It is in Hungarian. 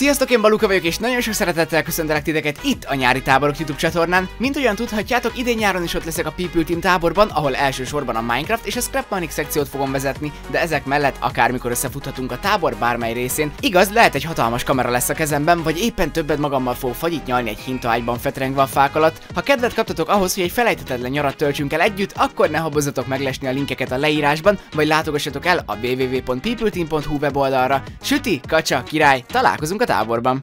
Sziasztok, én Baluka vagyok, és nagyon sok szeretettel köszöntelek titeket itt a Nyári Táborok YouTube csatornán. Mint olyan tudhatjátok, idén nyáron is ott leszek a People Team táborban, ahol elsősorban a Minecraft és a Scrap Mechanics szekciót fogom vezetni, de ezek mellett akármikor összefuthatunk a tábor bármely részén. Igaz, lehet egy hatalmas kamera lesz a kezemben, vagy éppen többet magammal fogok fagyit nyalni egy hintaágyban fetrengve a fák alatt. Ha kedvet kaptatok ahhoz, hogy egy felejthetetlen nyarat töltsünk el együtt, akkor ne habozzatok meglesni a linkeket a leírásban, vagy látogassatok el a www.peopleteam.hu weboldalra. Süti, kacsa, király, találkozunk a táborban!